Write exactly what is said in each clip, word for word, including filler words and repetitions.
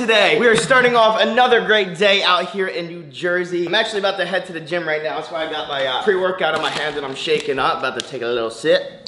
today. We are starting off another great day out here in New Jersey. I'm actually about to head to the gym right now. That's why I got my uh, pre-workout in my hands and I'm shaking up. About to take a little sip.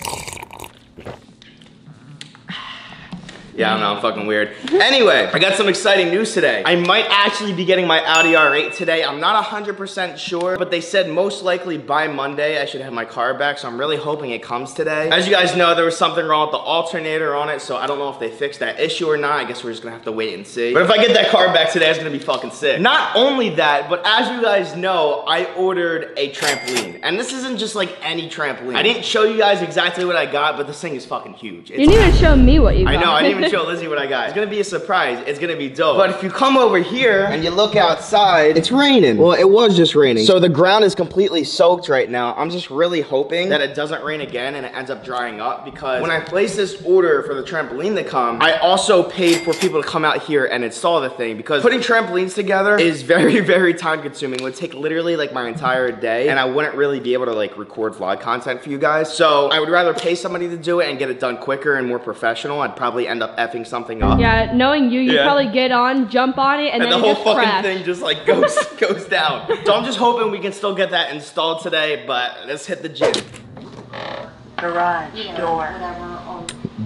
Yeah, I don't know, I'm fucking weird. Anyway, I got some exciting news today. I might actually be getting my Audi R eight today. I'm not one hundred percent sure, but they said most likely by Monday I should have my car back, so I'm really hoping it comes today. As you guys know, there was something wrong with the alternator on it, so I don't know if they fixed that issue or not. I guess we're just gonna have to wait and see. But if I get that car back today, it's gonna be fucking sick. Not only that, but as you guys know, I ordered a trampoline. And this isn't just like any trampoline. I didn't show you guys exactly what I got, but this thing is fucking huge. It's you didn't even show me what you got. I know, I didn't even show Lizzie what I got. It's gonna be a surprise. It's gonna be dope. But if you come over here and you look outside, it's raining. Well, it was just raining. So the ground is completely soaked right now. I'm just really hoping that it doesn't rain again and it ends up drying up, because when I placed this order for the trampoline to come, I also paid for people to come out here and install the thing, because putting trampolines together is very, very time consuming. It would take literally like my entire day and I wouldn't really be able to like record vlog content for you guys. So I would rather pay somebody to do it and get it done quicker and more professional. I'd probably end up up effing something up. Yeah, knowing you, you yeah. probably get on, jump on it, and, and then the whole just fucking crash. thing just like goes goes down. So I'm just hoping we can still get that installed today, but let's hit the gym. Garage yeah, door.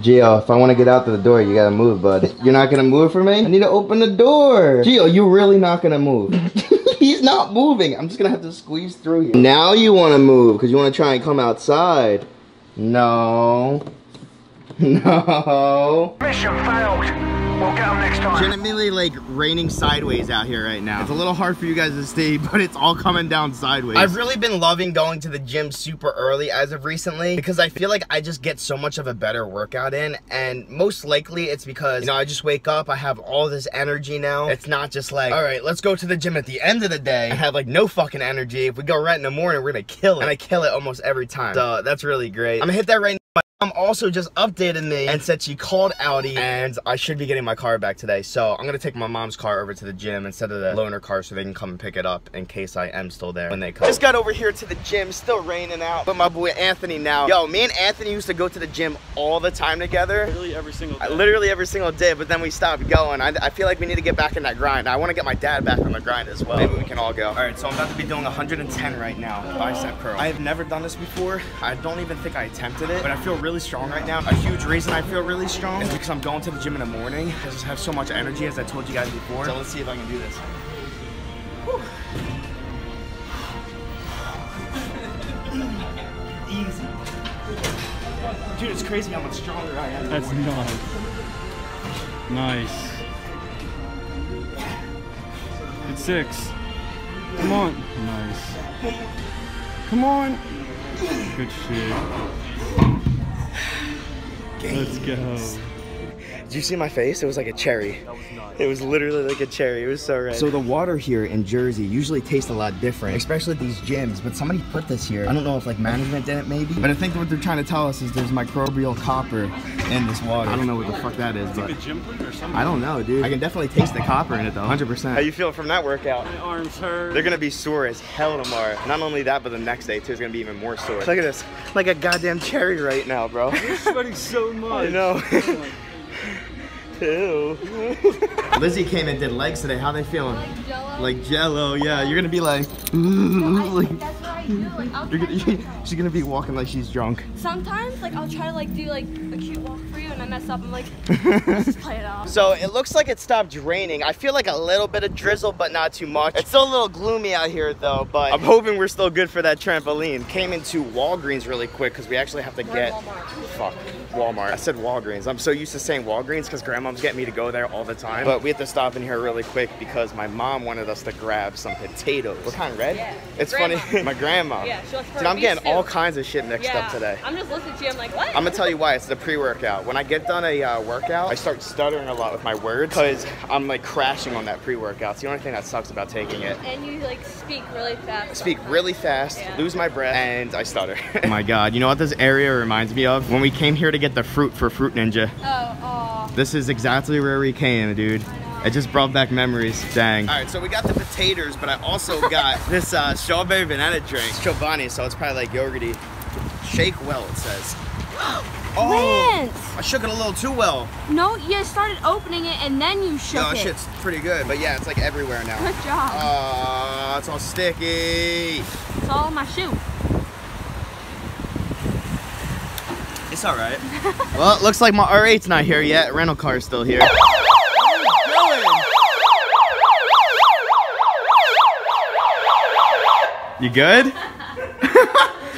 Gio, if I want to get out to the door, you gotta move, bud. You're not gonna move for me? I need to open the door. Gio, you're really not gonna move. He's not moving. I'm just gonna have to squeeze through you. Now you want to move because you want to try and come outside. No. No. Mission failed. We'll get them next time. Legitimately like raining sideways out here right now. It's a little hard for you guys to see, but it's all coming down sideways. I've really been loving going to the gym super early as of recently, because I feel like I just get so much of a better workout in, and most likely it's because, you know, I just wake up, I have all this energy now. It's not just like, all right, let's go to the gym at the end of the day. I have like no fucking energy. If we go right in the morning, we're gonna kill it. And I kill it almost every time. So that's really great. I'm gonna hit that right now. My mom also just updated me and said she called Audi and I should be getting my car back today. So I'm gonna take my mom's car over to the gym instead of the loaner car, so they can come and pick it up in case I am still there when they come. Just got over here to the gym, still raining out, but my boy Anthony now. Yo, me and Anthony used to go to the gym all the time together. Literally every single day. Literally every single day, but then we stopped going. I, I feel like we need to get back in that grind. I wanna get my dad back on the grind as well. Maybe we can all go. All right, so I'm about to be doing one hundred ten right now, bicep curl. I have never done this before. I don't even think I attempted it, but I feel really really strong right now. A huge reason I feel really strong is because I'm going to the gym in the morning. I just have so much energy, as I told you guys before. So let's see if I can do this. Easy. Dude, it's crazy how much stronger I am. That's nice. Nice. It's six. Come on. Nice. Come on. Good shit. Games. Let's go. Did you see my face? It was like a cherry. That was nuts. It was literally like a cherry. It was so red. So the water here in Jersey usually tastes a lot different, especially at these gyms, but somebody put this here. I don't know if like management did it maybe, but I think what they're trying to tell us is there's microbial copper in this water. I don't know what the fuck that is, but I don't know, dude. I can definitely taste the copper in it though, one hundred percent. How you feel from that workout? My arms hurt. They're gonna be sore as hell tomorrow. Not only that, but the next day too is gonna be even more sore. Look at this, like a goddamn cherry right now, bro. You're sweating so much. I know. Ew. Lizzie came and did legs today. How they feeling? Like Jello. Like Jello, yeah. You're gonna be like, no, I, like that's what I do. Like, I'll you're gonna, you, she's gonna be walking like she's drunk. Sometimes, like I'll try to like do like a cute walk for you, and I mess up. I'm like, let's just play it off. So it looks like it stopped raining. I feel like a little bit of drizzle, but not too much. It's still a little gloomy out here though, but I'm hoping we're still good for that trampoline. Came into Walgreens really quick because we actually have to we're get. Walmart. Fuck, Walmart. I said Walgreens. I'm so used to saying Walgreens because grandma. Mom's getting me to go there all the time, but we have to stop in here really quick because my mom wanted us to grab some potatoes. What kind, red? Yeah. It's grandma. Funny. My grandma. Yeah, she likes her Dude, I'm getting soup. all kinds of shit mixed yeah. up today. I'm just listening to you. I'm like, what? I'm gonna tell you why. It's the pre-workout. When I get done a uh, workout, I start stuttering a lot with my words because I'm like crashing on that pre-workout. It's the only thing that sucks about taking it. And you like speak really fast. I speak really fast, yeah. lose my breath, and I stutter. Oh my God, you know what this area reminds me of? When we came here to get the fruit for Fruit Ninja. Oh, aw. This is exactly where we came, dude. It just brought back memories. Dang. All right, so we got the potatoes, but I also got this uh, strawberry banana drink. It's Chobani, so it's probably like yogurty. Shake well, it says. Oh, Lance! I shook it a little too well. No, you started opening it and then you shook no, it. No, shit's pretty good, but yeah, it's like everywhere now. Good job. Oh, uh, it's all sticky. It's all in my shoe. It's all right. Well, it looks like my R eight's not here yet. Rental car's still here. What are you doing? You good?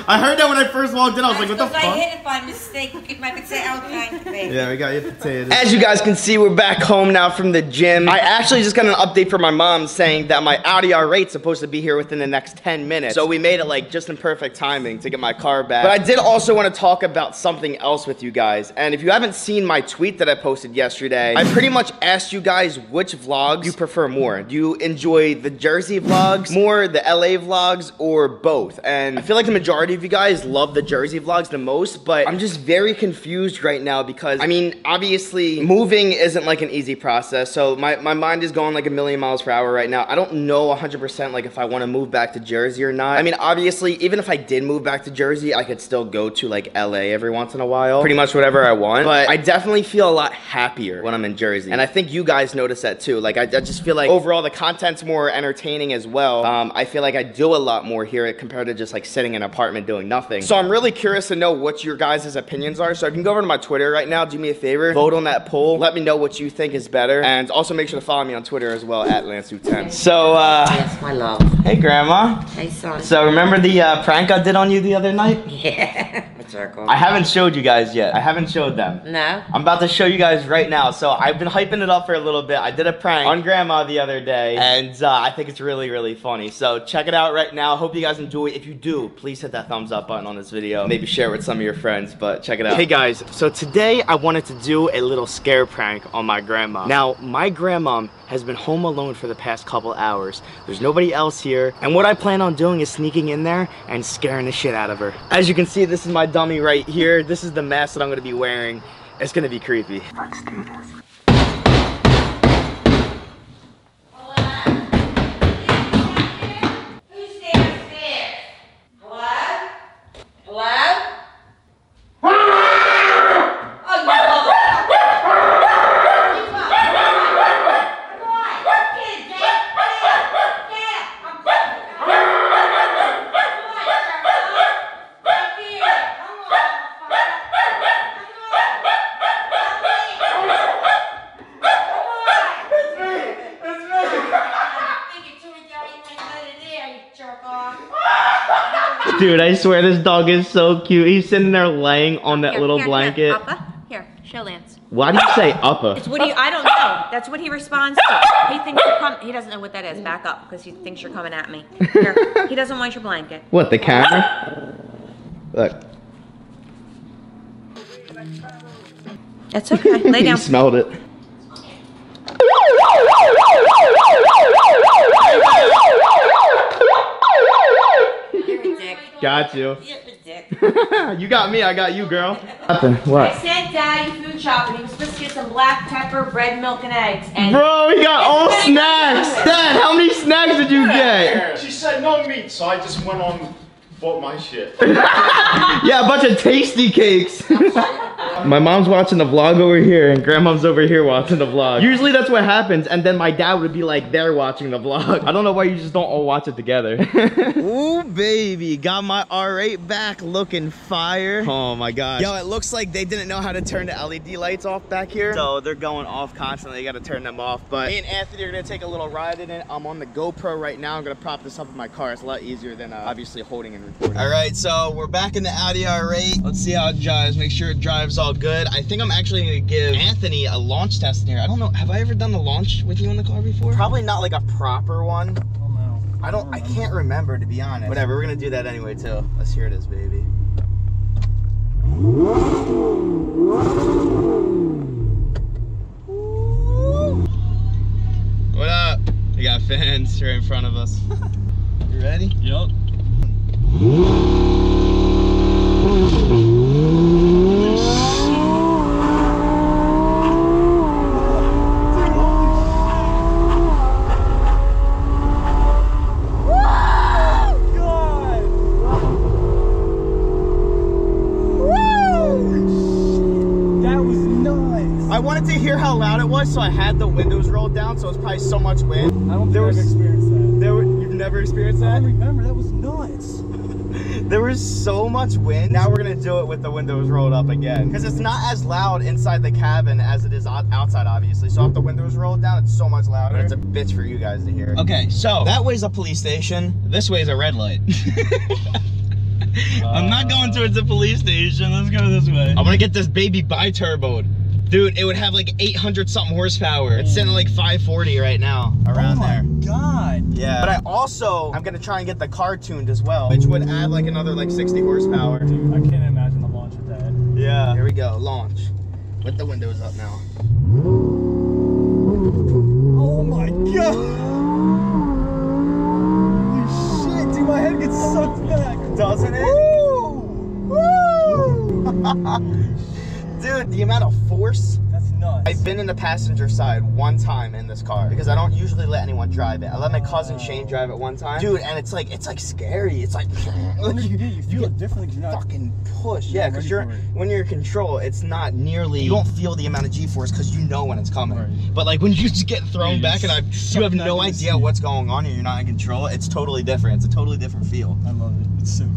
I heard that when I first walked in. I was I like, what the fuck? I hit it by mistake. My potato outline thing. Yeah, we got your potatoes. As you guys can see, we're back home now from the gym. I actually just got an update from my mom saying that my Audi R eight's supposed to be here within the next ten minutes. So we made it like just in perfect timing to get my car back. But I did also want to talk about something else with you guys. And if you haven't seen my tweet that I posted yesterday, I pretty much asked you guys which vlogs you prefer more. Do you enjoy the Jersey vlogs more, the L A vlogs, or both? And I feel like the majority of you guys love the Jersey vlogs the most, but I'm just very confused right now because, I mean, obviously moving isn't like an easy process, so my, my mind is going like a million miles per hour right now. I don't know one hundred percent like if I want to move back to Jersey or not. I mean, obviously, even if I did move back to Jersey, I could still go to like L A every once in a while, pretty much whatever I want, but I definitely feel a lot happier when I'm in Jersey, and I think you guys notice that too. Like, I, I just feel like overall the content's more entertaining as well. Um, I feel like I do a lot more here compared to just like sitting in an apartment doing nothing. So I'm really curious to know what your guys' opinions are. So if you can go over to my Twitter right now, do me a favor, vote on that poll, let me know what you think is better, and also make sure to follow me on Twitter as well, at Lance U ten. So, uh... yes, my love. Hey, Grandma. Hey, son. So remember the uh, prank I did on you the other night? Yeah. I haven't showed you guys yet. I haven't showed them. No. I'm about to show you guys right now. So I've been hyping it up for a little bit. I did a prank on Grandma the other day, and uh, I think it's really, really funny. So check it out right now. Hope you guys enjoy. If you do, please hit that thumbs up button on this video. Maybe share it with some of your friends, but check it out. Hey guys, so today I wanted to do a little scare prank on my grandma. Now, my grandma has been home alone for the past couple hours. There's nobody else here, and what I plan on doing is sneaking in there and scaring the shit out of her. As you can see, this is my dummy right here. This is the mask that I'm gonna be wearing. It's gonna be creepy. Let's do this. Dude, I swear this dog is so cute. He's sitting there laying on that here, little here, blanket. Here, Uppa, here, show Lance. Why do you say Uppa? It's what he, I don't know. That's what he responds to. He thinks you're coming. He doesn't know what that is. Back up, because he thinks you're coming at me. Here, he doesn't want your blanket. What, the camera? Look. That's okay. Lay down. He smelled it. Got you. You got me, I got you, girl. What? I sent Daddy food shopping. He was supposed to get some black pepper, bread, milk, and eggs. And bro, he got all snacks. Dad, how many snacks did you get? She said no meat, so I just went on and bought my shit. Yeah, a bunch of tasty cakes. My mom's watching the vlog over here, and Grandma's over here watching the vlog. Usually that's what happens, and then my dad would be like there watching the vlog. I don't know why you just don't all watch it together. Ooh, baby, got my R eight back looking fire. Oh my gosh. Yo, it looks like they didn't know how to turn the L E D lights off back here, so they're going off constantly. You gotta turn them off, but me and Anthony are gonna take a little ride in it. I'm on the GoPro right now. I'm gonna prop this up in my car. It's a lot easier than uh, obviously holding and recording. All right, so we're back in the Audi R eight. Let's see how it drives, make sure it drives all good. I think I'm actually gonna give Anthony a launch test in here. I don't know, have I ever done the launch with you in the car before? Probably not like a proper one. Oh, no. I don't, I can't remember, to be honest. Whatever, we're gonna do that anyway too. Let's hear this, baby. What up? We got fans here in front of us. You ready? Yep. much, so I had the windows rolled down, so it's probably so much wind. I don't think there I've was, experienced that. There were, you've never experienced that? I remember, that was nuts. There was so much wind. Now we're gonna do it with the windows rolled up again. Because it's not as loud inside the cabin as it is outside, obviously. So if the windows rolled down, it's so much louder. It's a bitch for you guys to hear. Okay, so that way's a police station. This way's a red light. uh, I'm not going towards the police station. Let's go this way. I'm gonna get this baby bi-turboed. Dude, it would have like eight hundred something horsepower. It's sitting at like five forty right now, around oh my there. God. Yeah. But I also, I'm gonna try and get the car tuned as well, which would add like another like sixty horsepower. Dude, I can't imagine the launch of that. Yeah. Here we go, launch. With the windows up now. Oh my God. Holy shit, dude, my head gets sucked back. Doesn't it? Woo! Woo! Dude, the amount of force. That's nuts. I've been in the passenger side one time in this car because I don't usually let anyone drive it. I let my cousin Shane drive it one time. Dude, and it's like, it's like scary. It's like, what do you do? You feel it differently because you're not fucking push. Yeah, because you're, when you're in control, it's not nearly, you don't feel the amount of G-force because you know when it's coming. Right. But like when you just get thrown yeah, back and I, you have no idea what's going on and you're not in control, it's totally different. It's a totally different feel. I love it. It's so cool.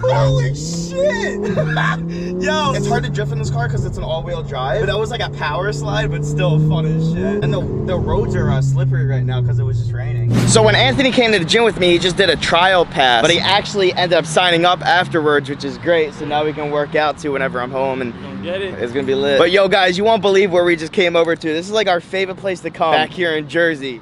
Holy shit! Yo, it's hard to drift in this car because it's an all-wheel drive. But that was like a power slide, but still fun as shit. And the, the roads are uh, slippery right now because it was just raining. So when Anthony came to the gym with me, he just did a trial pass. But he actually ended up signing up afterwards, which is great. So now we can work out too whenever I'm home. And get it. It's gonna be lit. But yo, guys, you won't believe where we just came over to. This is like our favorite place to come back here in Jersey.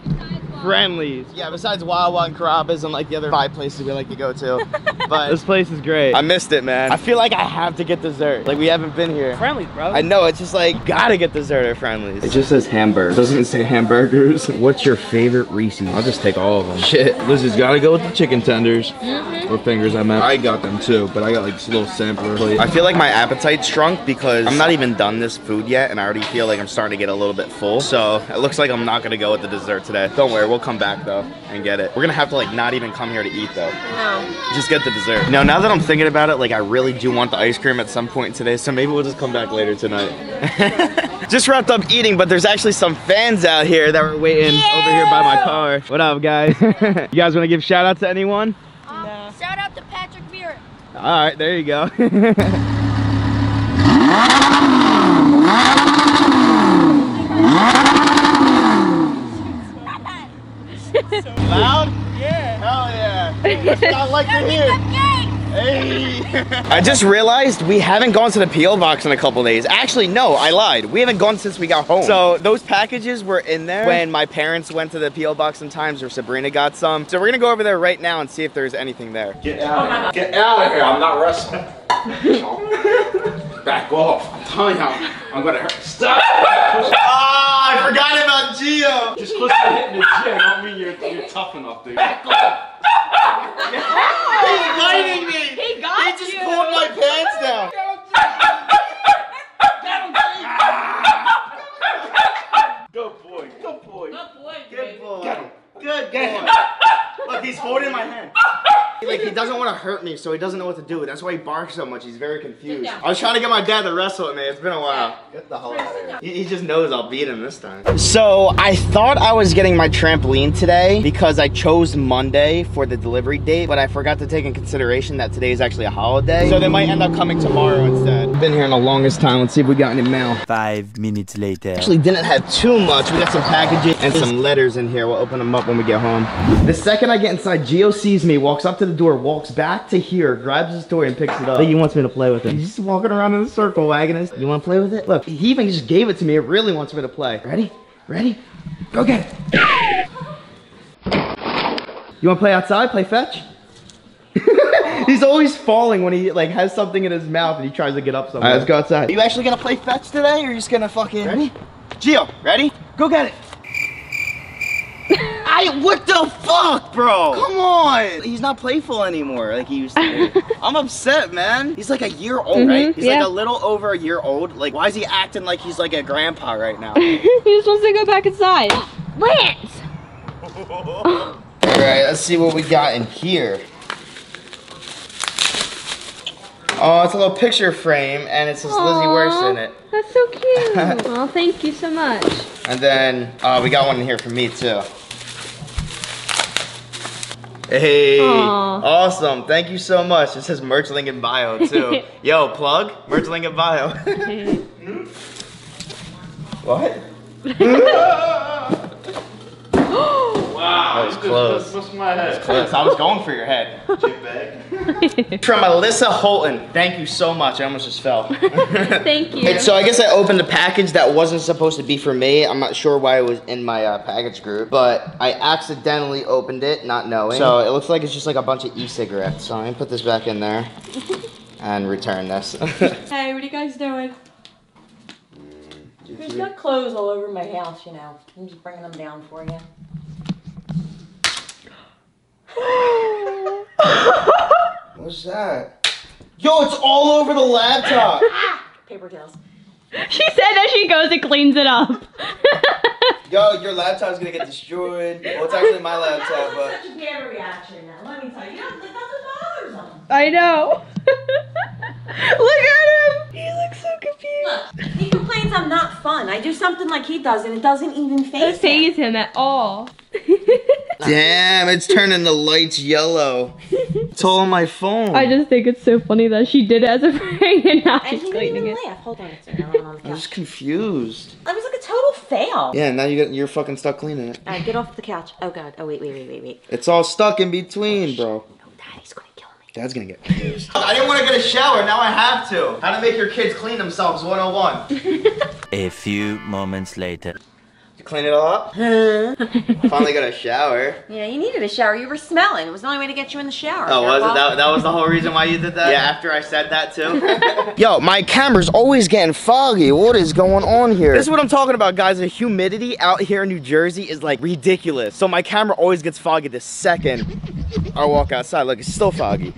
Friendly's. Yeah, besides Wawa and Karabas and like the other five places we like to go to. But this place is great. I missed it, man. I feel like I have to get dessert. Like we haven't been here. Friendly's, bro. I know, it's just like, gotta get dessert at Friendly's. It just says hamburgers. Doesn't say hamburgers. What's your favorite Reese's? I'll just take all of them. Shit. Lizzie's gotta go with the chicken tenders. Mm-hmm. Or fingers, I meant. I got them too, but I got like a little sampler. I feel like my appetite shrunk because I'm not even done this food yet and I already feel like I'm starting to get a little bit full. So it looks like I'm not gonna go with the dessert today. Don't worry. We'll come back though and get it. We're gonna have to like not even come here to eat though. No. Just get the dessert. Now, now that I'm thinking about it, like I really do want the ice cream at some point today, so maybe we'll just come back later tonight. Just wrapped up eating, but there's actually some fans out here that were waiting Ew! Over here by my car. What up, guys? You guys wanna give shout out to anyone? Um, no. Shout out to Patrick Beer. All right, there you go. So loud? Yeah. Hell yeah. I like to hear. Hey. I just realized we haven't gone to the P O box in a couple days. Actually, no, I lied. We haven't gone since we got home. So those packages were in there when my parents went to the P O box sometimes, or Sabrina got some. So we're gonna go over there right now and see if there's anything there. Get out! Get out of here! I'm not wrestling. Back off! I'm telling you, I'm gonna hurt. Stop! Ah, oh, I forgot about Gio. Just because you're hitting the gym, I don't mean you're you're tough enough, dude. Back off! He's biting me. He got you. He just you. Pulled my pants down. Good boy. Good boy. Good boy. Good boy. Get him. Good boy. Look, he's holding my hand. Like, he doesn't want to hurt me, so he doesn't know what to do. That's why he barks so much. He's very confused. I was trying to get my dad to wrestle with me. It's been a while. Get the hell out of here. He, he just knows I'll beat him this time. So, I thought I was getting my trampoline today because I chose Monday for the delivery date, but I forgot to take in consideration that today is actually a holiday. So, they might end up coming tomorrow instead. Been here in the longest time. Let's see if we got any mail. Five minutes later. Actually, didn't have too much. We got some packaging and some letters in here. We'll open them up when we get home. The second I get inside, Gio sees me, walks up to the door, walks back to here, grabs his toy and picks it up. He wants me to play with it. He's just walking around in a circle wagging his. You want to play with it? Look, he even just gave it to me. It really wants me to play. Ready? Ready? Go get it. You want to play outside? Play fetch? He's always falling when he like has something in his mouth and he tries to get up somewhere. All right, let's go outside. Are you actually going to play fetch today or are you just going to fucking... Ready? Gio, ready? Go get it. I, what the fuck, bro? Come on. He's not playful anymore like he used to be. I'm upset, man. He's like a year old, mm-hmm, right? He's yeah. like a little over a year old. Like, why is he acting like he's like a grandpa right now? He's supposed to go back inside. Lance! All right, let's see what we got in here. Oh, it's a little picture frame, and it says aww, Lizzie Worst in it. That's so cute. Well, thank you so much. And then uh, we got one in here for me too. Hey, aww, awesome. Thank you so much. It says merch link in bio too. Yo, plug, merch link in bio. What? Wow, that was close. That was my head. Close. I was going for your head. From Alyssa Holton, thank you so much. I almost just fell. Thank you. And so I guess I opened a package that wasn't supposed to be for me. I'm not sure why it was in my uh, package group, but I accidentally opened it, not knowing. So it looks like it's just like a bunch of e-cigarettes. So I'm gonna put this back in there and return this. Hey, what are you guys doing? There's got clothes all over my house, you know. I'm just bringing them down for you. What's that? Yo, it's all over the laptop. Paper towels. She said that she goes and cleans it up. Yo, your laptop's gonna get destroyed. Well, it's actually my laptop, but that's such a bad reaction now. Let me tell you, that's what bothers them. I know. Look at him. He looks so confused. Look, he complains I'm not fun. I do something like he does, and it doesn't even faze him. It faze him at all. Damn, it's turning the lights yellow. It's all on my phone. I just think it's so funny that she did it as a prank and now she's cleaning it. Laugh. Hold on, it's on I'm just confused. I was like a total fail. Yeah, now you got, you're fucking stuck cleaning it. All right, get off the couch. Oh God. Oh wait, wait, wait, wait, wait. It's all stuck in between, bro. Oh, Daddy's gonna kill me. Dad's gonna get confused. I didn't want to get a shower. Now I have to. How to make your kids clean themselves one oh one. A few moments later. Clean it all up? Finally got a shower. Yeah, you needed a shower. You were smelling. It was the only way to get you in the shower. Oh, was it? That, that was the whole reason why you did that? Yeah, after I said that too. Yo, my camera's always getting foggy. What is going on here? This is what I'm talking about, guys. The humidity out here in New Jersey is like ridiculous. So my camera always gets foggy the second I walk outside. Look, it's still foggy.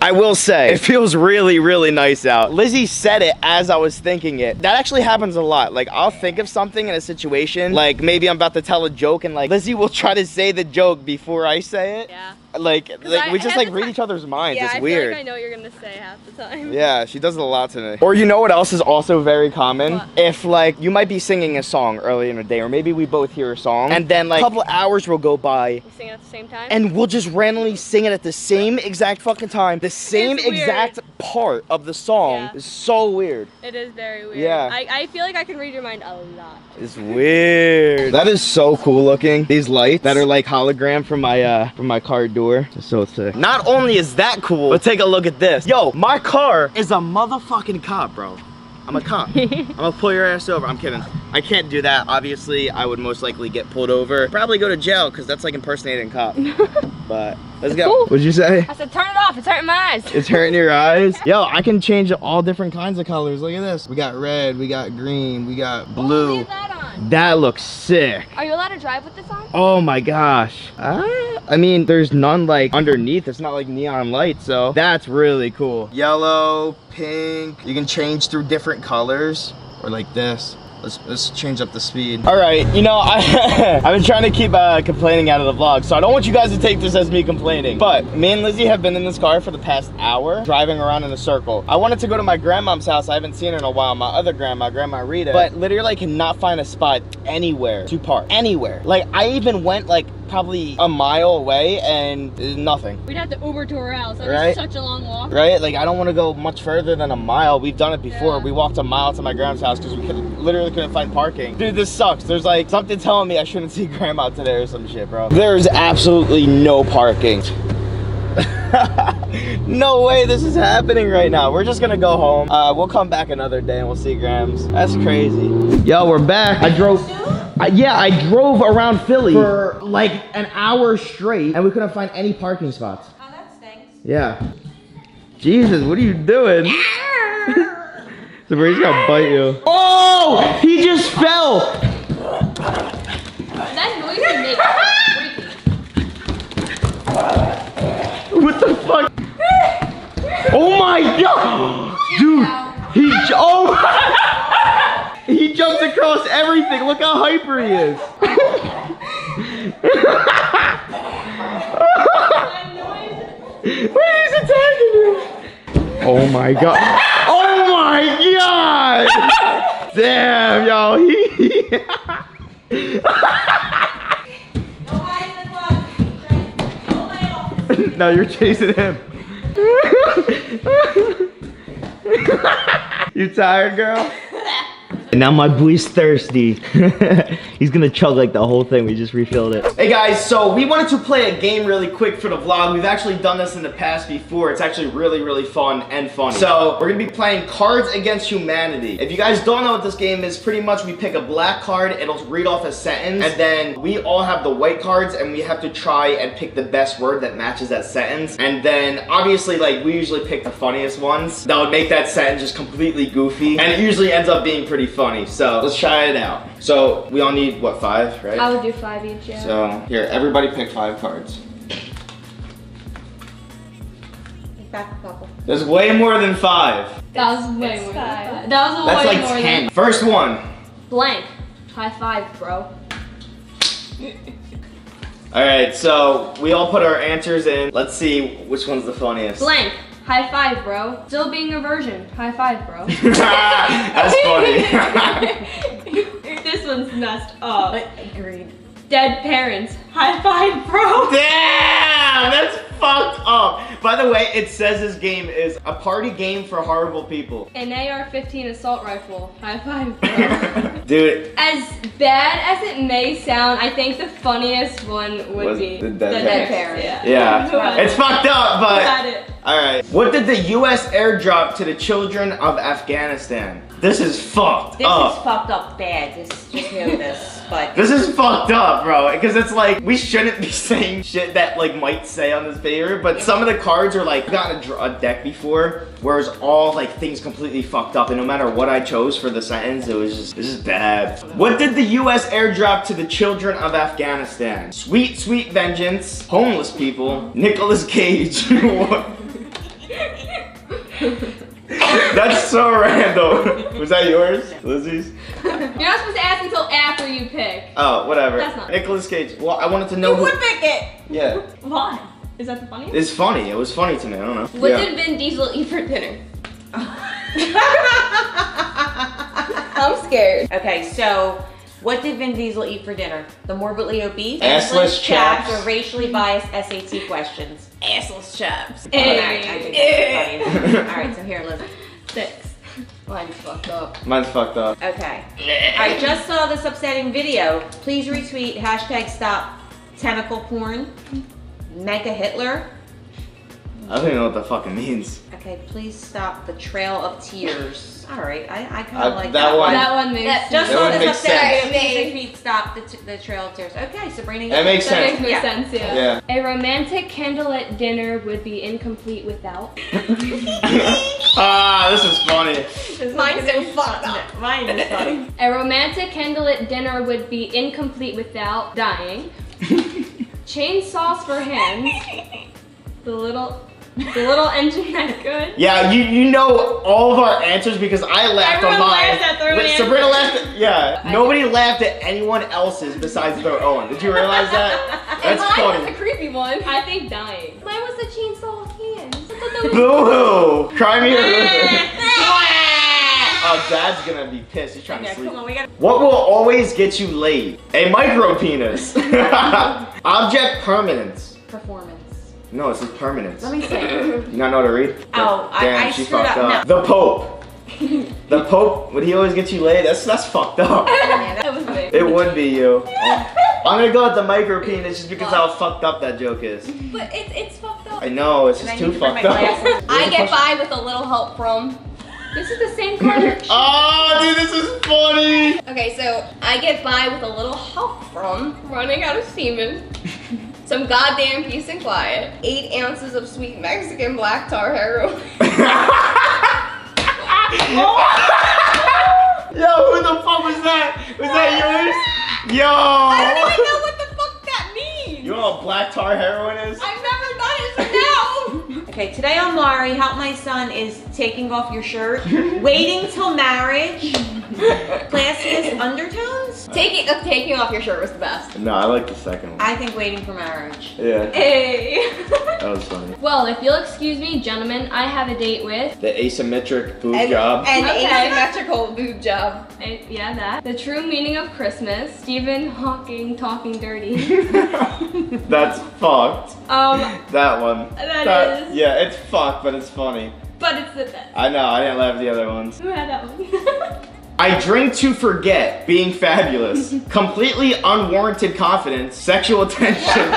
I will say, it feels really, really nice out. Lizzie said it as I was thinking it. That actually happens a lot. Like, I'll think of something in a situation. Like, maybe I'm about to tell a joke and like Lizzie will try to say the joke before I say it. Yeah. Like, like I, we just like read each other's minds. Yeah, it's I weird. Feel like I know what you're gonna say half the time. Yeah, she does it a lot to me. Or you know what else is also very common? What? If like you might be singing a song early in the day, or maybe we both hear a song, and then like a couple hours will go by. We sing it at the same time. And we'll just randomly sing it at the same exact fucking time, the same exact part of the song. Yeah. It's so weird. It is very weird. Yeah. I, I feel like I can read your mind a lot. It's weird. Weird. That is so cool looking. These lights that are like hologram from my uh from my car door. It's so sick. Not only is that cool, but take a look at this. Yo, my car is a motherfucking cop, bro. I'm a cop. I'm gonna pull your ass over. I'm kidding. I can't do that. Obviously, I would most likely get pulled over. Probably go to jail because that's like impersonating a cop. But let's go. Cool. What'd you say? I said turn it off. It's hurting my eyes. It's hurting your eyes? Yo, I can change it all different kinds of colors. Look at this. We got red. We got green. We got blue. Leave that on. That looks sick. Are you allowed to drive with this on? Oh my gosh. Uh, I mean, there's none like underneath. It's not like neon lights. So that's really cool. Yellow, pink. You can change through different colors or like this. Let's, let's change up the speed. All right, you know, I, I've been trying to keep uh, complaining out of the vlog, so I don't want you guys to take this as me complaining, but me and Lizzie have been in this car for the past hour, driving around in a circle. I wanted to go to my grandma's house. I haven't seen her in a while, my other grandma, Grandma Rita, but literally I cannot find a spot anywhere to park, anywhere. Like, I even went like probably a mile away and nothing. We'd have to Uber to her house. That right? was such a long walk. Right, like I don't want to go much further than a mile. We've done it before. Yeah. We walked a mile to my grandma's house because we could literally couldn't find parking. Dude, this sucks. There's like something telling me I shouldn't see grandma today or some shit, bro. There is absolutely no parking. No way this is happening right now. We're just gonna go home. Uh, we'll come back another day and we'll see Grams. That's crazy. Yo, we're back. I drove, I, yeah, I drove around Philly for like an hour straight and we couldn't find any parking spots. Oh, that stinks. Yeah. Jesus, what are you doing? The bird's gonna bite you. Oh, he just fell. That noise you make is freaky. What the fuck? Oh my God. Dude, he, oh. He jumps across everything. Look how hyper he is. That noise. Wait, he's attacking you. Oh my god. Oh my god! Damn, y'all. No, you're chasing him. You tired, girl? And now my boy's thirsty. He's gonna chug like the whole thing. We just refilled it. Hey guys, so we wanted to play a game really quick for the vlog. We've actually done this in the past before. It's actually really, really fun and funny. So we're gonna be playing Cards Against Humanity. If you guys don't know what this game is, pretty much we pick a black card, it'll read off a sentence, and then we all have the white cards and we have to try and pick the best word that matches that sentence. And then obviously, like, we usually pick the funniest ones that would make that sentence just completely goofy, and it usually ends up being pretty fun. Funny, so let's try it out. So we all need what, five, right? I would do five each. Yeah. So here, everybody pick five cards. Back a couple. There's way more than five. That was way it's more five. Than five. That was a That's way like more ten. Than... First one. Blank. High five, bro. All right, so we all put our answers in. Let's see which one's the funniest. Blank. High five, bro. Still being a virgin. High five, bro. That's funny. This one's messed up. Agreed. Dead parents. High five, bro. Damn, that's fucked up. By the way, it says this game is a party game for horrible people. An A R fifteen assault rifle. High five, bro. Dude. As bad as it may sound, I think the funniest one would Was be the dead, the dead parents. parents. Yeah. yeah. It's fucked up, but. Had it. All right. What did the U S airdrop to the children of Afghanistan? This is fucked this up. This is fucked up bad. Just hear this, but this is fucked up, bro. Because it's like we shouldn't be saying shit that like might say on this video, but some of the cards are like got a, a deck before, whereas all like things completely fucked up, and no matter what I chose for the sentence, it was just this is bad. What did the U S airdrop to the children of Afghanistan? Sweet, sweet vengeance. Homeless people. Nicolas Cage. That's so random. Was that yours? Lizzie's? You're not supposed to ask until after you pick. Oh, whatever. That's not Nicolas Cage. Well, I wanted to know. You who would pick it. Yeah. Why? Is that the funniest? It's funny. It was funny to me. I don't know. What yeah. did Vin Diesel eat for dinner? I'm scared. Okay, so what did Vin Diesel eat for dinner? The morbidly obese, assless chaps, or racially biased S A T questions. Assless chaps. Hey. All right, I think that's funny. All right, so here, Liz. Six. Mine's fucked up. Mine's fucked up. Okay. I just saw this upsetting video. Please retweet hashtag stop tentacle porn. Mega Hitler. I don't even know what that fucking means. Okay, please stop the trail of tears. All right, I, I kind of like that, that one. That one makes that, just saw this upsetting video. Please stop the, the trail of tears. Okay, Sabrina. That makes sense. That makes yeah. sense, yeah. yeah. A romantic candlelit dinner would be incomplete without. Ah, this is funny. This Mine's so fun. Mine is funny. A romantic candlelit dinner would be incomplete without dying. Chainsaws for hands. The little, the little engine that good. Yeah, you you know all of our answers because I laughed on mine. Sabrina laughed at, yeah. I Nobody know. laughed at anyone else's besides their own. Did you realize that? That's and mine funny. was a creepy one. I think dying. Mine was the chainsaw hands. Boo-hoo! Cry me a river. Oh, Dad's gonna be pissed. He's trying okay, to sleep. Come on, we gotta what will always get you laid? A micro penis. Object permanence. Performance. No, it says permanence. Let me see. You not know how to read? Oh, Damn, I, I she screwed fucked up. up. No. The Pope. The Pope, would he always get you laid? That's that's fucked up. Yeah, that was big. It would be you. I'm gonna go with the micro penis just because well, how fucked up that joke is. But it's it's fucked up. I know, it's just too fucked up. I get by with a little help from. This is the same card. Oh, dude, this is funny. Okay, so I get by with a little help from running out of semen. Some goddamn peace and quiet. Eight ounces of sweet Mexican black tar heroin. Oh. Yo, who the fuck was that? Was that yours? Yo. I don't even know what the fuck that means. You know what black tar heroin is? I've never done it, no. Okay, today on Laurie, help my son is taking off your shirt. Waiting till marriage. Classist undertones? was. Taking uh, taking off your shirt was the best. No, I like the second one. I think waiting for marriage. Yeah. Hey. That was funny. Well, if you'll excuse me, gentlemen, I have a date with the asymmetric boob an, job. An okay. asymmetrical boob job. I, yeah, that. The true meaning of Christmas. Stephen Hawking talking dirty. That's fucked. Um. That one. That, that is. Yeah, it's fucked, but it's funny. But it's the best. I know, I didn't love the other ones. Who had that one? I drink to forget being fabulous, completely unwarranted confidence, sexual attention.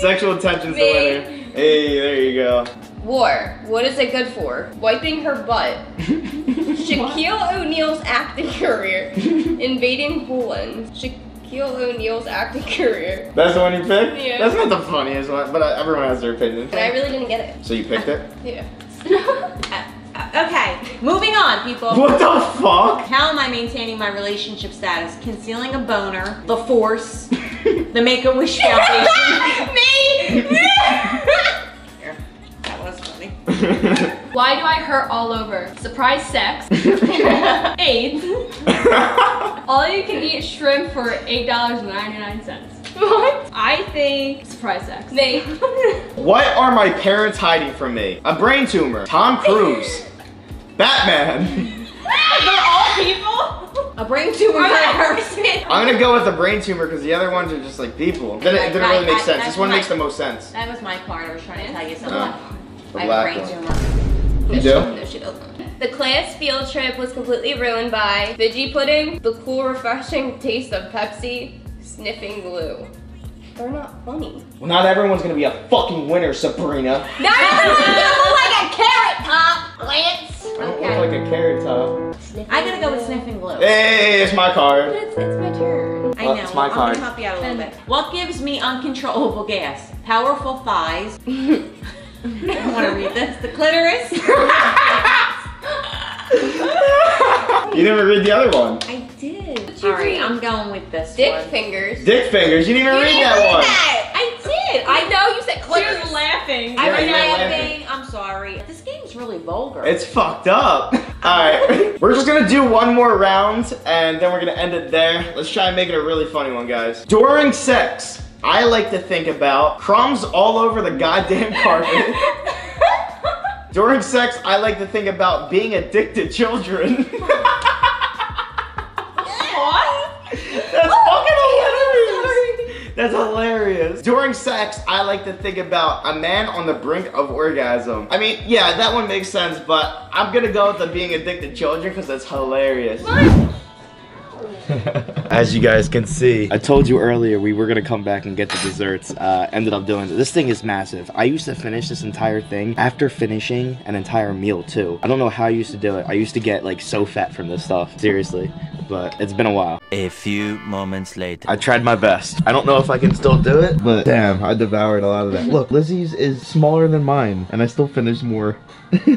Sexual attention's the winner. Hey, there you go. War. What is it good for? Wiping her butt. Shaquille O'Neal's acting career. Invading Poland. Sha Shaquille O'Neal's acting career. That's the one you picked? Yeah. That's not the funniest one, but everyone has their opinion. But I really didn't get it. So you picked it? Yeah. Okay, moving on, people. What the fuck? How am I maintaining my relationship status? Concealing a boner, the force, the Make-A-Wish Foundation. Me! Here, that was funny. Why do I hurt all over? Surprise sex. AIDS. All you can eat shrimp for eight dollars and ninety-nine cents. What? I think surprise sex. Nate. What are my parents hiding from me? A brain tumor. Tom Cruise. Batman. They're all people? A brain tumor for a person. I'm gonna go with the brain tumor because the other ones are just like people. That didn't, didn't really make sense. This one makes the most sense. That was my card. I was trying to tell you something. Uh, I have a brain tumor. You do? No, she doesn't. The class field trip was completely ruined by Fiji pudding, the cool, refreshing taste of Pepsi, sniffing glue. They're not funny. Well, not everyone's gonna be a fucking winner, Sabrina. Not everyone's gonna look like a carrot top, Lance. I don't okay. look like a carrot top. Sniffing I gotta glue. go with sniffing glue. Hey, it's my card. But it's, it's my turn. I know. It's my card. I'm gonna help you out a little bit. What gives me uncontrollable gas? Powerful thighs. I wanna read this. The clitoris. You didn't even read the other one. I did. All right, I'm going with this Dick one. Dick fingers. Dick fingers. You didn't even you read didn't that read one. That. I did. I know you said clitoris. She was laughing. I was yeah, laughing. laughing. I'm sorry. This game's really vulgar. It's fucked up. All right. We're just going to do one more round, and then we're going to end it there. Let's try and make it a really funny one, guys. During sex, I like to think about crumbs all over the goddamn carpet. During sex, I like to think about being addicted children. What? That's oh, fucking hilarious. That's hilarious. During sex, I like to think about a man on the brink of orgasm. I mean, yeah, that one makes sense, but I'm gonna go with the being addicted children because that's hilarious. What? As you guys can see, I told you earlier we were gonna come back and get the desserts. Uh, ended up doing it. This thing is massive. I used to finish this entire thing after finishing an entire meal too. I don't know how I used to do it. I used to get like so fat from this stuff, seriously. But it's been a while. A few moments later. I tried my best. I don't know if I can still do it, but damn, I devoured a lot of that. Look, Lizzie's is smaller than mine, and I still finished more.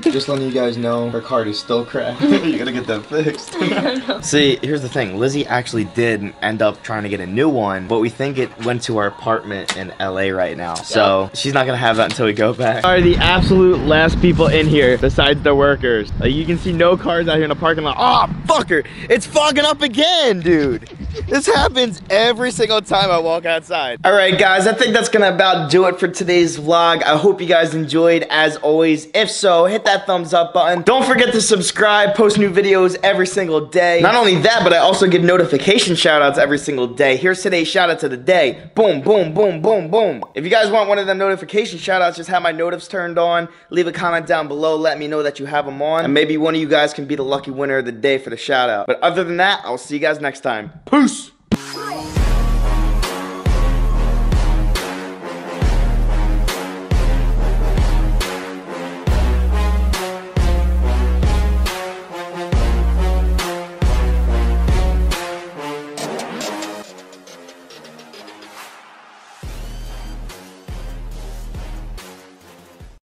Just letting you guys know, her card is still cracked. You gotta get that fixed. See, here's the thing. Lizzie actually did end up trying to get a new one, but we think it went to our apartment in L A right now. So she's not gonna have that until we go back. All right, the absolute last people in here, besides the workers. Like, you can see no cars out here in the parking lot. Oh, fucker! It's fogging up again, dude. This happens every single time I walk outside. All right, guys, I think that's gonna about do it for today's vlog. I hope you guys enjoyed, as always. If so, hit that thumbs up button. Don't forget to subscribe. Post new videos every single day. Not only that, but I also give notification shout outs every single day. Here's today's shout out to the day. Boom, boom, boom, boom, boom. If you guys want one of them notification shout outs, just have my notifs turned on. Leave a comment down below. Let me know that you have them on. And maybe one of you guys can be the lucky winner of the day for the shout out. But other than that, I'll see you guys next time. Peace.